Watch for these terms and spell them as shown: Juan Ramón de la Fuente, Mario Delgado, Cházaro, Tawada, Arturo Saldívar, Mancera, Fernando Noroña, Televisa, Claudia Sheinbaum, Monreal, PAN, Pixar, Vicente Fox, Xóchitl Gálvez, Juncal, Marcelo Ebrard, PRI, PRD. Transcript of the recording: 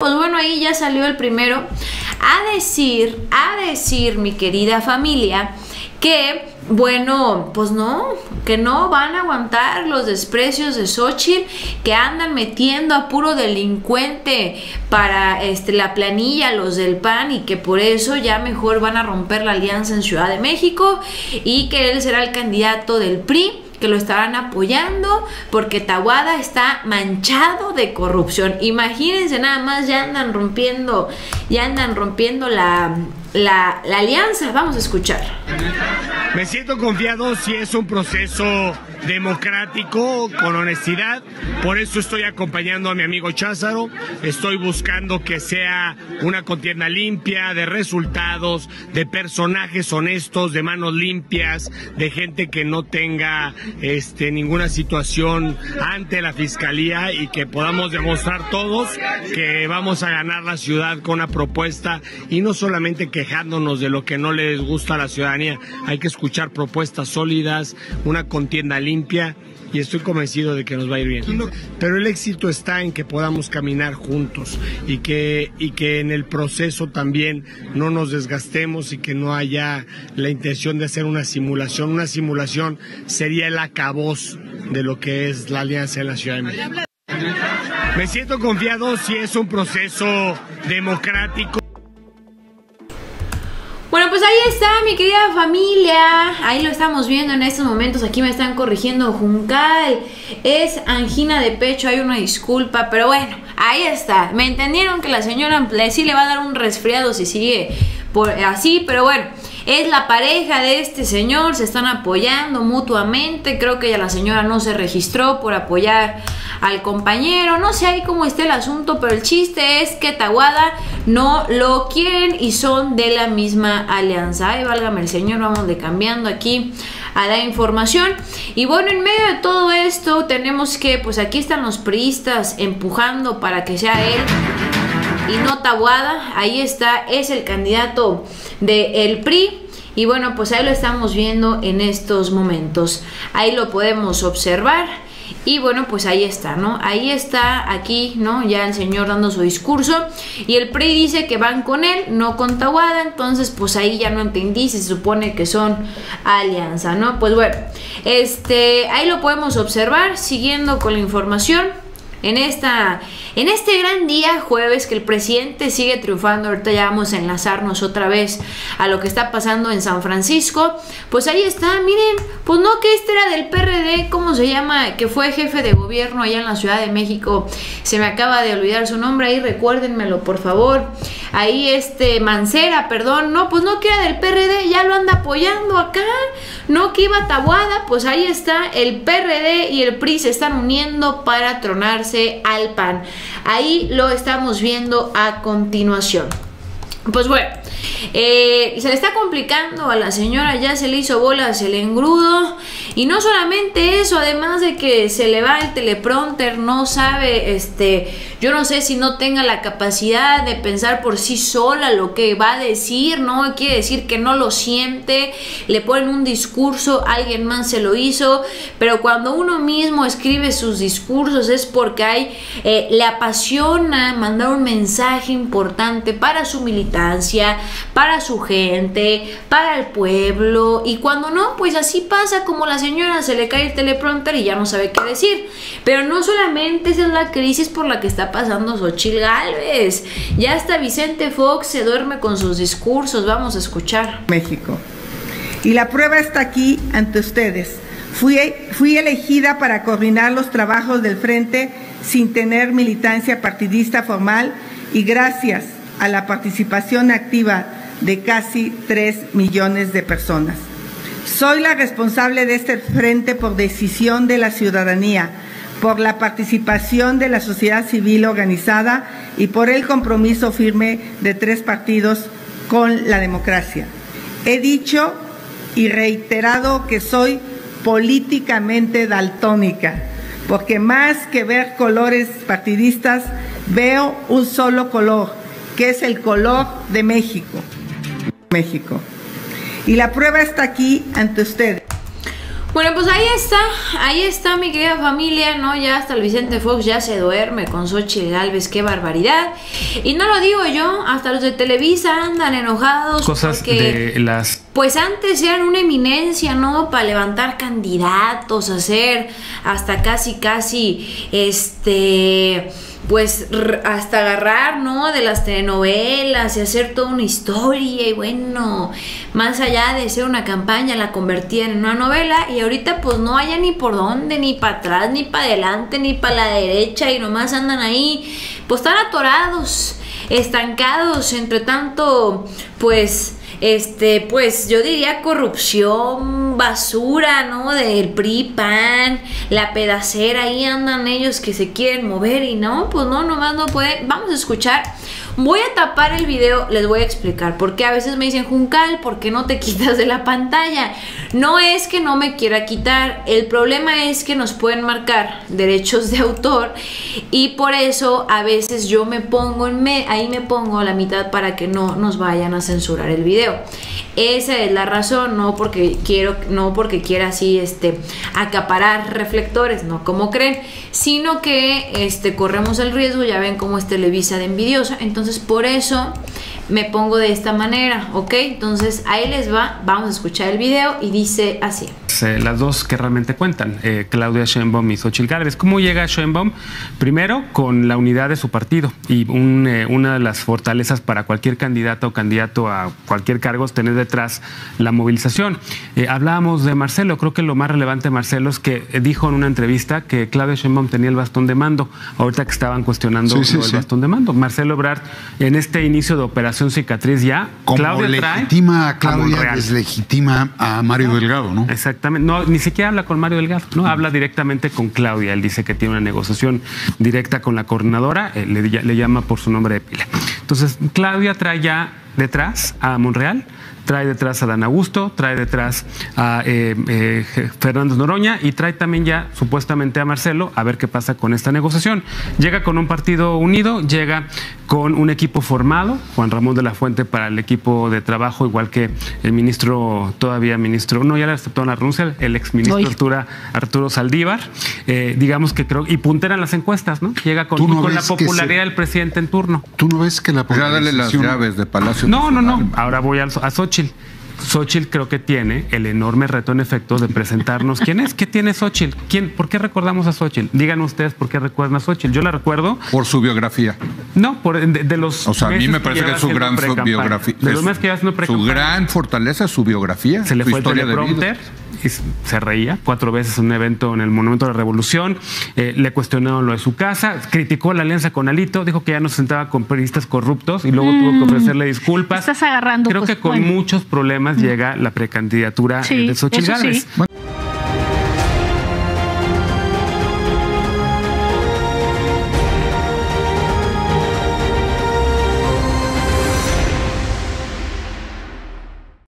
Pues bueno, ahí ya salió el primero a decir, mi querida familia, que bueno, pues no, que no van a aguantar los desprecios de Xóchitl, que andan metiendo a puro delincuente para la planilla, los del PAN, y que por eso ya mejor van a romper la alianza en Ciudad de México, y que él será el candidato del PRI, que lo estarán apoyando porque Tawada está manchado de corrupción. Imagínense nada más, ya andan rompiendo la alianza. Vamos a escuchar. Me siento confiado si es un proceso democrático, con honestidad. Por eso estoy acompañando a mi amigo Cházaro. Estoy buscando que sea una contienda limpia, de resultados, de personajes honestos, de manos limpias, de gente que no tenga ninguna situación ante la fiscalía, y que podamos demostrar todos que vamos a ganar la ciudad con una propuesta, y no solamente quejándonos de lo que no les gusta a la ciudadanía. Hay que escuchar propuestas sólidas, una contienda limpia, y estoy convencido de que nos va a ir bien. Pero el éxito está en que podamos caminar juntos, y que en el proceso también no nos desgastemos, y que no haya la intención de hacer una simulación. Una simulación sería el acabose de lo que es la alianza en la Ciudad de México. Me siento confiado si es un proceso democrático. Bueno, pues ahí está, mi querida familia, ahí lo estamos viendo en estos momentos. Aquí me están corrigiendo, Juncal, es angina de pecho, hay una disculpa, pero bueno, ahí está. Me entendieron que la señora sí le va a dar un resfriado si sigue así, pero bueno, es la pareja de este señor, se están apoyando mutuamente. Creo que ya la señora no se registró por apoyar al compañero, no sé ahí cómo esté el asunto, pero el chiste es que Tawada no lo quieren y son de la misma alianza. Ay, válgame el señor, vamos de cambiando aquí a la información. Y bueno, en medio de todo esto tenemos que, pues aquí están los priistas empujando para que sea él y no Tawada. Ahí está, es el candidato del PRI. Y bueno, pues ahí lo estamos viendo en estos momentos. Ahí lo podemos observar. Y bueno, pues ahí está, ¿no? Ahí está, aquí, ¿no? Ya el señor dando su discurso. Y el PRI dice que van con él, no con Tawada. Entonces, pues ahí ya no entendí. Se supone que son alianza, ¿no? Pues bueno, ahí lo podemos observar. Siguiendo con la información. En este gran día jueves que el presidente sigue triunfando, ahorita ya vamos a enlazarnos otra vez a lo que está pasando en San Francisco. Pues ahí está, miren, pues no, que este era del PRD, ¿cómo se llama? Que fue jefe de gobierno allá en la Ciudad de México, se me acaba de olvidar su nombre, ahí recuérdenmelo por favor. Ahí Mancera, perdón, no, pues no, que era del PRD, ya lo anda apoyando acá, no, que iba Tawada. Pues ahí está, el PRD y el PRI se están uniendo para tronarse al PAN. Ahí lo estamos viendo a continuación. Pues bueno, se le está complicando a la señora, ya se le hizo bolas el engrudo. Y no solamente eso, además de que se le va el teleprompter, no sabe, yo no sé si no tenga la capacidad de pensar por sí sola lo que va a decir, no quiere decir que no lo siente, le ponen un discurso, alguien más se lo hizo, pero cuando uno mismo escribe sus discursos es porque le apasiona mandar un mensaje importante para su militancia, para su gente, para el pueblo, y cuando no, pues así pasa como la señora, se le cae el teleprompter y ya no sabe qué decir. Pero no solamente esa es la crisis por la que está pasando Xóchitl Gálvez, ya hasta Vicente Fox se duerme con sus discursos. Vamos a escuchar. México, y la prueba está aquí ante ustedes. Fui elegida para coordinar los trabajos del frente sin tener militancia partidista formal, y gracias a la participación activa de casi 3 millones de personas. Soy la responsable de este frente por decisión de la ciudadanía, por la participación de la sociedad civil organizada y por el compromiso firme de 3 partidos con la democracia. He dicho y reiterado que soy políticamente daltónica, porque más que ver colores partidistas, veo un solo color, que es el color de México. México. Y la prueba está aquí ante ustedes. Bueno, pues ahí está mi querida familia, ¿no? Ya hasta el Vicente Fox ya se duerme con Xóchitl Gálvez, qué barbaridad. Y no lo digo yo, hasta los de Televisa andan enojados. Cosas porque, de las... Pues antes eran una eminencia, ¿no? Para levantar candidatos, hacer hasta casi, pues hasta agarrar, ¿no? De las telenovelas y hacer toda una historia y bueno, más allá de ser una campaña la convertían en una novela y ahorita pues no haya ni por dónde, ni para atrás, ni para adelante, ni para la derecha y nomás andan ahí pues tan atorados, estancados entre tanto pues... pues yo diría corrupción, basura, ¿no? Del PRI, PAN, la pedacera, ahí andan ellos que se quieren mover y no, pues no, nomás no pueden. Vamos a escuchar, voy a tapar el video, les voy a explicar, porque a veces me dicen, Juncal, ¿por qué no te quitas de la pantalla? No es que no me quiera quitar, el problema es que nos pueden marcar derechos de autor y por eso a veces yo me pongo, ahí me pongo a la mitad para que no nos vayan a censurar el video. Esa es la razón, no porque quiero, no porque quiera así acaparar reflectores, no como creen, sino que corremos el riesgo, ya ven cómo es Televisa de envidiosa, entonces por eso me pongo de esta manera, ¿ok? Entonces ahí les va, vamos a escuchar el video y dice así. Las dos que realmente cuentan, Claudia Sheinbaum y Xóchitl Gálvez. ¿Cómo llega Sheinbaum? Primero, con la unidad de su partido y una de las fortalezas para cualquier candidata o candidato a cualquier cargo es tener detrás la movilización. Hablábamos de Marcelo, creo que lo más relevante de Marcelo es que dijo en una entrevista que Claudia Sheinbaum tenía el bastón de mando, ahorita que estaban cuestionando el bastón de mando. Marcelo Ebrard, en este inicio de operación cicatriz ya, como Claudia legitima a Claudia, deslegitima a Mario Delgado, ¿no? Exactamente, no, ni siquiera habla con Mario Delgado, ¿no? Habla directamente con Claudia, él dice que tiene una negociación directa con la coordinadora, le llama por su nombre de pila. Entonces, Claudia trae ya detrás a Monreal, trae detrás a Dan Augusto, trae detrás a Fernando Noroña y trae también ya supuestamente a Marcelo a ver qué pasa con esta negociación. Llega con un partido unido, llega con un equipo formado, Juan Ramón de la Fuente para el equipo de trabajo, igual que el ministro, todavía ministro, no, ya le aceptaron la renuncia, el exministro Arturo Saldívar, digamos que creo, y punteran las encuestas, ¿no? Llega con, no con la popularidad del presidente en turno. ¿Tú no ves que la popularización... Ya dale las llaves de Palacio Nacional. No, ahora voy a Xóchitl. Xóchitl creo que tiene el enorme reto en efecto de presentarnos quién es, qué tiene Xóchitl, quién, por qué recordamos a Xóchitl. Digan ustedes por qué recuerdan a Xóchitl. Yo la recuerdo por su biografía. No, por de los. O sea, a mí me parece que es su gran biografía. De los meses que haciendo su gran fortaleza es su biografía. Se le fue historia de vida. Y se reía 4 veces en un evento en el Monumento de la Revolución, le cuestionaron lo de su casa, criticó la alianza con Alito, dijo que ya no se sentaba con periodistas corruptos y luego tuvo que ofrecerle disculpas. Estás agarrando, creo que con muchos problemas llega la precandidatura de Xóchitl Gálvez.